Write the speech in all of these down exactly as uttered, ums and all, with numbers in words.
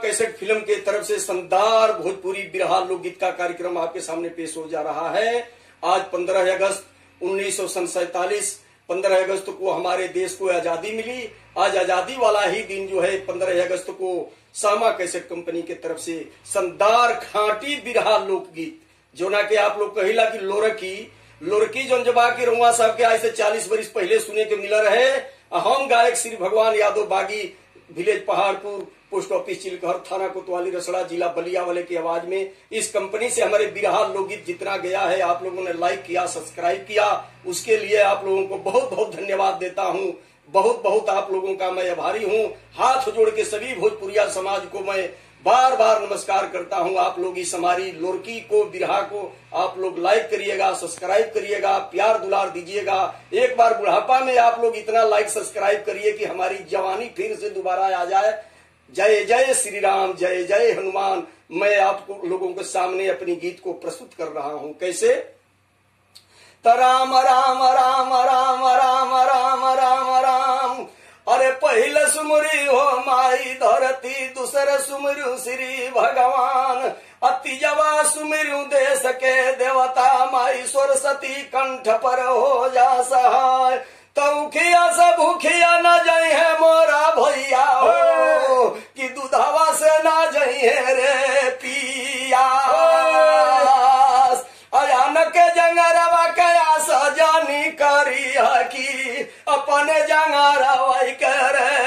Cassette film के तरफ से शानदार भोजपुरी बिरहा लोकगीत का कार्यक्रम आपके सामने पेश हो जा रहा है। आज पंद्रह अगस्त उन्नीस सौ सैंतालीस, पंद्रह अगस्त को हमारे देश को आजादी मिली। आज आजादी वाला ही दिन जो है पंद्रह अगस्त को सामा कैसेट कंपनी के तरफ से शानदार खांटी बिरहा लोकगीत जो ना के आप लोग कहिला की लोरकी लोरकी जौन जबा के रुआ साहब के आज से चालीस वर्ष पहले सुने के मिला रहे। अहम गायक Shri Bhagwan Yadav Bagi, village Paharpur, post office Chilkahar, थाना कोतवाली रसड़ा, जिला बलिया वाले की आवाज में इस कंपनी से हमारे बिरहा लोकगीत जितना गया है आप लोगों ने लाइक किया, सब्सक्राइब किया, उसके लिए आप लोगों को बहुत बहुत धन्यवाद देता हूँ। बहुत बहुत आप लोगों का मैं आभारी हूँ। हाथ जोड़ के सभी भोजपुरिया समाज को मैं बार बार नमस्कार करता हूं। आप लोग इस हमारी लोरकी को, बिरहा को आप लोग लाइक करिएगा, सब्सक्राइब करिएगा, प्यार दुलार दीजिएगा। एक बार बुढ़ापा में आप लोग इतना लाइक सब्सक्राइब करिए कि हमारी जवानी फिर से दोबारा आ जाए। जय जय श्री राम, जय जय हनुमान। मैं आपको लोगों के सामने अपनी गीत को प्रस्तुत कर रहा हूं। कैसे? त राम राम राम राम राम राम राम राम, अरे पहल सुमरी हो माई धरती, दूसर सुमरू श्री भगवान, अति जवा सुमरू देश के देवता, माई सरस्वती कंठ पर हो जा सहाय। तौखिया तो से भूखिया न जाई है मोरा भैया हो, कि दूधवा से न जाई है रे पिया। के जंगरवा के आशा जानी करी है कि अपने जंगरवा करे।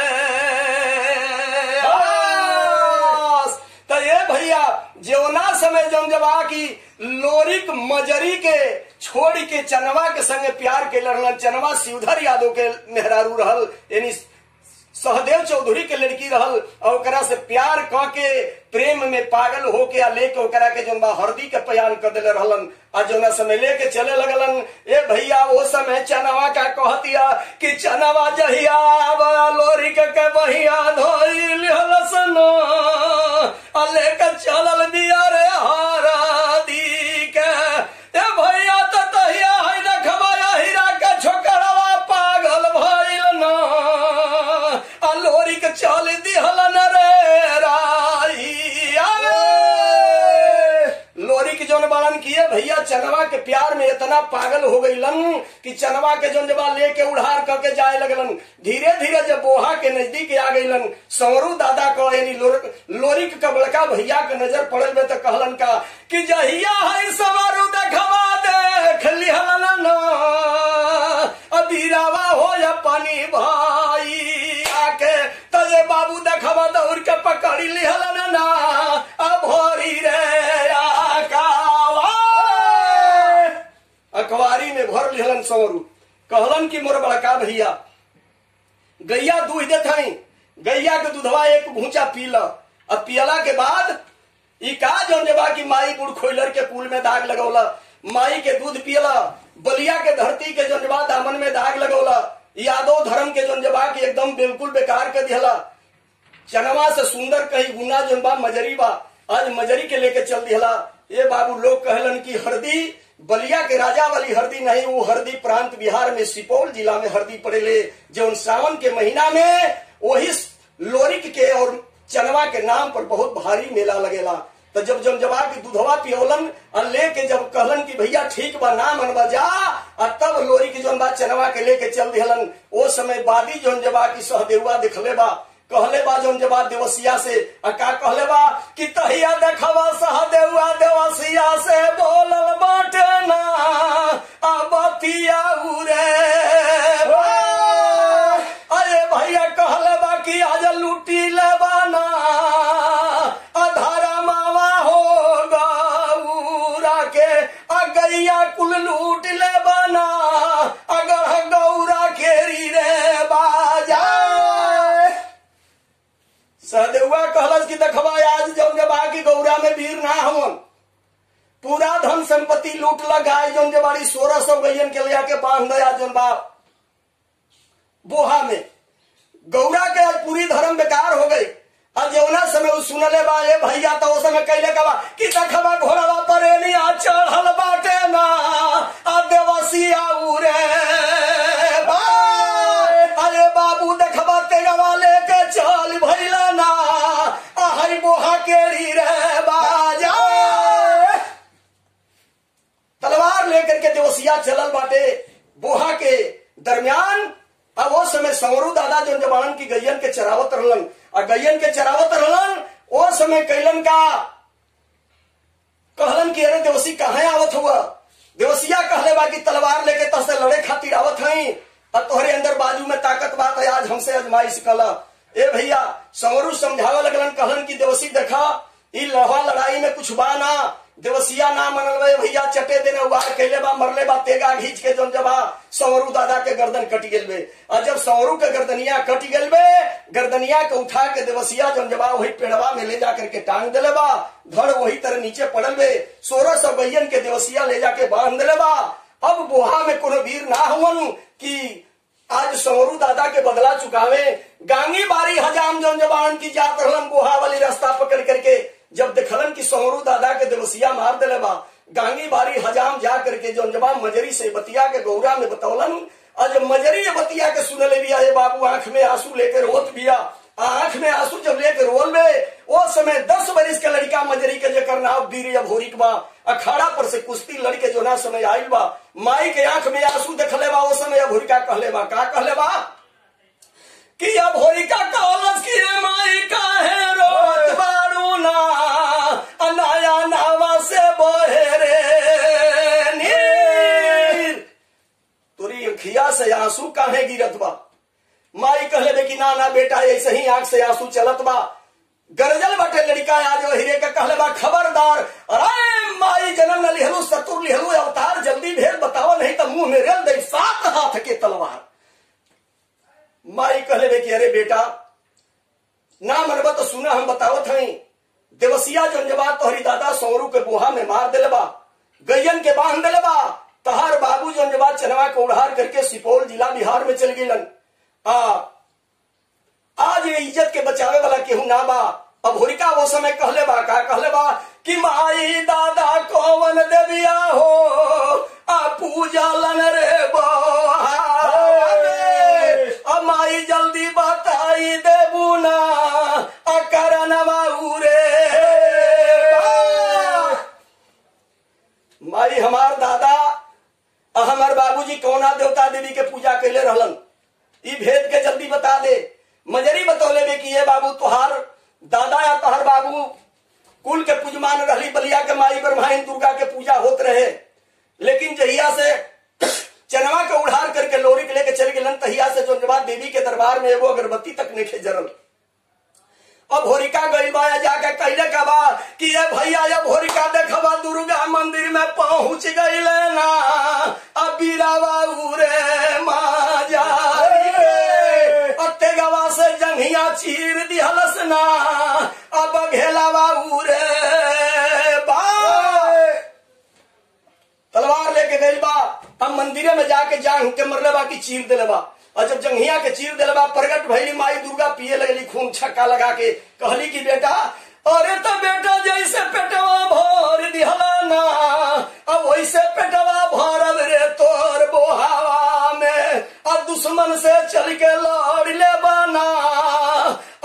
तो ये भैया जेवना समय जम जबा की लोरिक मजरी के छोड़ के चनवा के संगे प्यार के लड़ना। चनवा शिवधर यादव के मेहरारू रहल, यानी सहदेव चौधरी के लड़की रहल, और से प्यार काके प्रेम में पागल होके आ लेके के जो हरदी के पयान कर दिले रहलन, आ जो समय लेके चले लगलन। ए भैया वो समय चनवा का कहतिया कि चनवा जहिया लोरी के बहिया धोइल सना, आ लेके चलल दिया रे हरदी के। ए भैया तो तहिया है न खबाया हीरा के छोकरवा पागल भइल ना, लोरी के चल दिहल रे राई। लोरी के जोन बालन किए भैया चनवा के प्यार में इतना पागल हो गईलन कि चनवा के जोन जबा लेके उड़ार करके जाए लगलन। धीरे धीरे जब बोहा के नजदीक आ गईलन, सवरू दादा को यानी लोरी के बड़का भैया के नजर पड़ल में तो कहलन का कि जहिया है सवरू देखवा देख लिहल ना, अबीरावा हो या पानी भाई के। तजे बाबू देखा दौड़ के पकड़ी लिहल ना, अब भोरी रे अखबारी में भर लिहलन। सवरू कहलन कि मोर बड़का भैया गैया दूध देत हई, गैया के दूधवा एक भूचा पीला, अब पियला के बाद ई का जौन जेबा की माई बूढ़ खोइलर के कुल में दाग लगौला। माई के दूध पियला, बलिया के धरती के जौन जेबा दामन में दाग लगौला। यादव धर्म के जोन जबा के एकदम बिल्कुल बेकार कर दिया। चनवा से सुंदर कही गुना जोन बा मजरी बा, आज मजरी के लेके चल दिया। ये बाबू लोग कहलन कि हरदी बलिया के राजा वाली हरदी नहीं, वो हरदी प्रांत बिहार में सुपौल जिला में हरदी पड़ेले, जो सावन के महीना में वही लोरिक के और चनवा के नाम पर बहुत भारी मेला लगेला। तो जब जम जबा की दूधवा पियोलन और लेके जब कहलन कि भैया ठीक बा ना मन बजा, और तब लोरी की जोन बा चनवा के लेके चल दिहलन। वो समय बादी जोन जबा की सहदेवा दिखले बा, कहले बा जोन जबा देवसिया से, और का कहले बा कि तहिया देखवा सहदेवा देवसिया से बोलल बाटे ना, अब बतिया उरे। अरे भैया कहले बा कि आज लूटी लेबा ना, गैया कुल लूट ले बना, अगर गौरा खेरी रे बाजा। सहदेवा कहलस कि देखवा आज जौन जबा की गौरा में वीर ना हवन, पूरा धन संपत्ति लूट ल गाय जौन जबाड़ी सोलह सौ गैयन के लिया के बांध दया जौन बाप बोहा में। गौरा के आज पूरी धर्म बेकार हो गई। अब जौना समय सुनले बा ए भैया तो उस समय कैले कबा कि देखबा घोड़वा पर एनिया चढ़ल बाटे ना, आ देवसिया उरे। अरे बाबू देखबा तेगवा लेके चल भइला ना, आ हई अकेली रह बाजा, तलवार लेकर के देवसिया चलल बाटे बोहा के दरमियान। अब वो समय संवरू दादा जो जवान की गैयन के चरावत रहलन और गैयन के चरावत रहलन, वो समय कैलन का कहलन की अरे देवसी कहा आवत हुआ। देवसिया कहले बाकी तलवार लेके तसे लड़े खातिर आवत है और तोहरे अंदर बाजू में ताकत बात है, आज हमसे आजमाइश कला। ए भैया संवरू समझावा लगलन, कहलन की देवसी देखा इ लड़वा लड़ाई में कुछ बा ना, देवसिया ना मनल भैया चटे देने उबार कैले बा, मरले बा तेगा घींच के जन जबा संवरू दादा के गर्दन कट गेल बे। और जब संवरू के गर्दनिया कट गेल बे, गर्दनिया के उठा के देवसिया जन जबा वही पेड़वा में ले जा करके टांग देले बा, धड़ वही तरह नीचे पड़ल बे। सोरह सौ बैयन के देवसिया ले जाके बांध देले बा। अब बोहा में कोनो वीर ना हुवन की आज संवरू दादा के बदला चुकावे। गांगी बारी हजाम जन जबान की जात रहलन बोहा वाली रास्ता पकड़ करके। जब देखलन कि संवरू दादा के देवसिया मार देले बा, गांगी बारी हजाम जा करके जन जबा मजरी से बतिया के गौरा में बतौलन। और जब मजरी बतिया के सुनले बिया ये बाबू आंख में आंसू लेकर रोत बिया, आंख में आंसू जब लेकर रोल बे, वो समय दस बरिस के लड़का मजरी के जेकर नाव बीर भोरिक बा, अखाड़ा पर से कुश्ती लड़के जो ना समय आयल बा, माई के आंख में आंसू देखले बा। वो समय अभोरिका कहले बा, का कहले बा कि अभोरिका कहलस कि ए माई काहे रोत बारू ना, अनाया नावा से बहे रे नीर, तोरी अंखिया से आंसू काहे गिरत बा। माई कहले बे कि ना ना बेटा ऐसे ही आंख से आंसू चलत बा। गरजल बटे लड़का आज हिरे का कहले बा, खबरदार अरे माई जन्म न लिहलू सतुर लिहलू अवतार, जल्दी भेल बताओ नहीं तो मुंह में रेल दे सात हाथ के तलवार। माई कहले बे कि अरे बेटा ना मनबा तो सुना हम बतावत हई, देवसिया जन जबा तोहरी दादा संवरू के बोहा में मार देले बा, गैयन के बांध देले बा। तहार बाबू जन जबा चनवा को उड़ार करके सुपौल जिला बिहार में चल गेलन। आ आज ये इज्जत के बचावे वाला केहू ना बा। अब होरिका वो समय कहले बा, का कहले बा कि माई दादा कौन देविया हो आ पूजा लन रे बहा, माई जल्दी बताई देबू ना आ करनवा उरे। माई हमार दादा आ हमार बाबूजी कौना देवता देवी के पूजा कैले रहलन, ई भेद के जल्दी बता दे। मजरी बतौले में कि ये बाबू तुहार दादा या तुहार बाबू कुल के पूजमान रहली, बलिया के माई ब्रह्माइन दुर्गा के पूजा होत रहे। लेकिन जहिया से चनवा के उड़ार करके लोरी के लेके चल गेलन, तहिया से जोनवा देवी के दरबार में एगो अगरबत्ती तक नहीं जरल। अब होरिका गई बाया जाके कहले का बा कि ये भैया ये होरिका देखबा दुर्गा मंदिर में पहुंच गई ना, अब बीरावा उरे माजा गवा से जंघिया चीर दिहलस ना, अब घेलावा उरे बा। तलवार लेके गई बा, अब मंदिर में जाके जांघ के मरले बा की चीर दिले बा। और जब जंघिया के चीर दिले बा, प्रगट भैली माई दुर्गा पिए लगली खून छक्का लगा के। कहली कि बेटा अरे तो बेटा जैसे पेटवा भर दिहला ना, अब वैसे पेटवा भरब रे तोर बोहावा में, अब दुश्मन से चल के लड़ ले बना,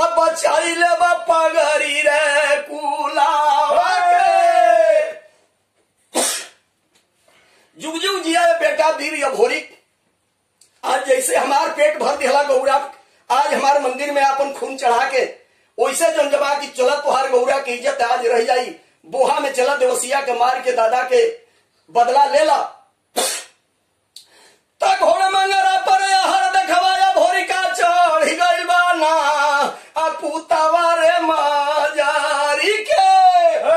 अब बचाई ले बा पगरी रे कुलावा के। जुग जुग जिया बेटा वीर या भोरी, आज जैसे हमार पेट भर दिहला गौरा, आज हमार मंदिर में अपन खून चढ़ा के, वैसे जन जबा की चलत तुहार गौरा की इज्जत आज रह जाई। बोहा में चला देवसिया के मार के दादा के बदला ले ला। तक घोड़ मंगरा पर हर देखवाया भोरी का चढ़ गई बाना, आ पूतावा रे माजारी के,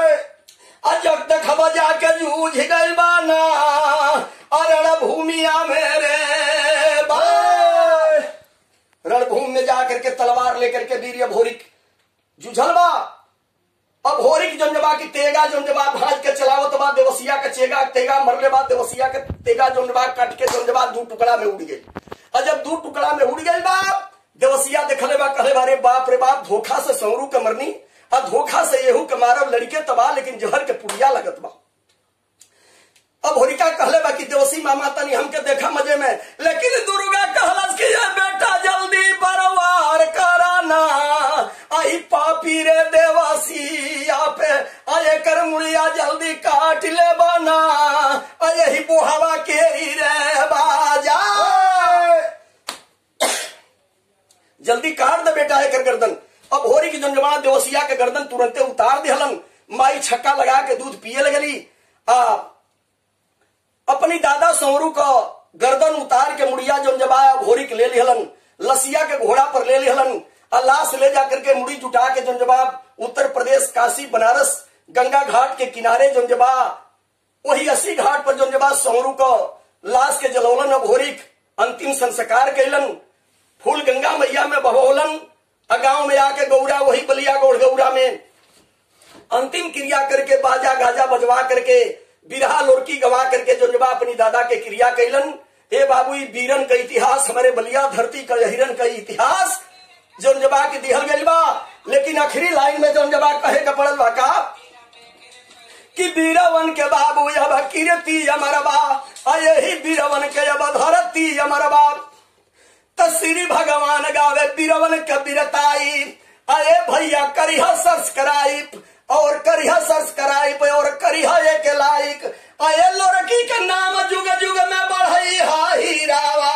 अजग देखवा जाके जूझ गई बाना रणभूमिया में रे। रणभूमि में जा करके तलवार लेकर के वीर भोरी जुझल बा। अब होरिक जंजबा की तेगा जंजबा भाज के चलावत बा, देवसिया के चेगा तेगा मरले बा, देवसिया के तेगा जंजबा कट के जंजबा दू टुकड़ा में उड़ गई। और जब दू टुकड़ा में उड़ गई बा, देवसिया देखले बा कहले बा रे बाप रे बाप, धोखा से संवरू के मरनी और धोखा से एहू के मारब लड़के तबाह, लेकिन जहर के पुड़िया लगत बा। अब होरिका कहले बा कि देवसी मामा तनी हमके देखा मजे में, लेकिन दुर्गा कहलस कि ये बेटा जल्दी बरवार कराना आई पापी रे देवसी मुड़िया जल्दी काट ले बना यही बुहावा केरी रे बाजा जल्दी काट दे बेटा है कर गर्दन। अब होरी की जमजमा देवसिया के गर्दन तुरंत उतार दे हलन। माई छक्का लगा के दूध पिए लगली। आ अपनी दादा सौरू का गर्दन उतार के मुड़िया जमजमा होरी के ले लिहलन, लसिया के घोड़ा पर ले लिहलन। लाश ले जाकर के मुड़ी जुटा के जमजमा उत्तर प्रदेश काशी बनारस गंगा घाट के किनारे जमजमा वही अस्सी घाट पर जमजमा सौरू को लाश के जलौलन। अब होरी अंतिम संस्कार कैलन, फूल गंगा मैया में बहोलन। गांव में आके गौरा वही बलिया गौड़ गौरा में अंतिम क्रिया करके बाजा गाजा बजवा करके बिरहा लोरकी गवा करके जमजमा अपनी दादा के क्रिया कैलन। हे बाबू वीरन का इतिहास हमारे बलिया धरती का हिरन का इतिहास जमजमा के दिहल गई बा। लेकिन आखिरी लाइन में जमजमा कहे का पड़ल बा का कि बीरवन के बाबू अब किरती अमरबा यही बीरवन के अब धरती अमरबा तो श्री भगवान गावे बीरवन के बीरताई अये भैया करिह सर्च कराई और करिह सर्च कराई और करिह एक लाइक अये लोरकी के नाम जुग जुग में बढ़ई हाही रावा।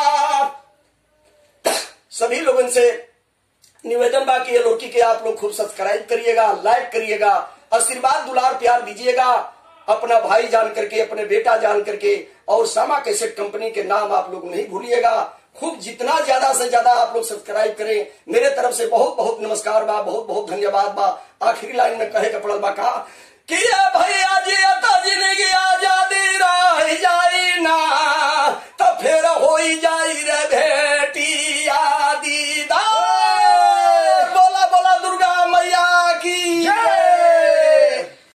सभी लोगों से निवेदन बाकी ये लोरकी के आप लोग खूब सब्सक्राइब करिएगा, लाइक करिएगा, आशीर्वाद दुलार प्यार दीजिएगा। अपना भाई जान करके अपने बेटा जान करके और सामा कैसेट कंपनी के नाम आप लोग नहीं भूलिएगा। खूब जितना ज्यादा से ज्यादा आप लोग सब्सक्राइब करें। मेरे तरफ से बहुत बहुत नमस्कार बा, बहुत बहुत धन्यवाद बा। आखिरी लाइन में कहे कपड़ा बा का कि भैया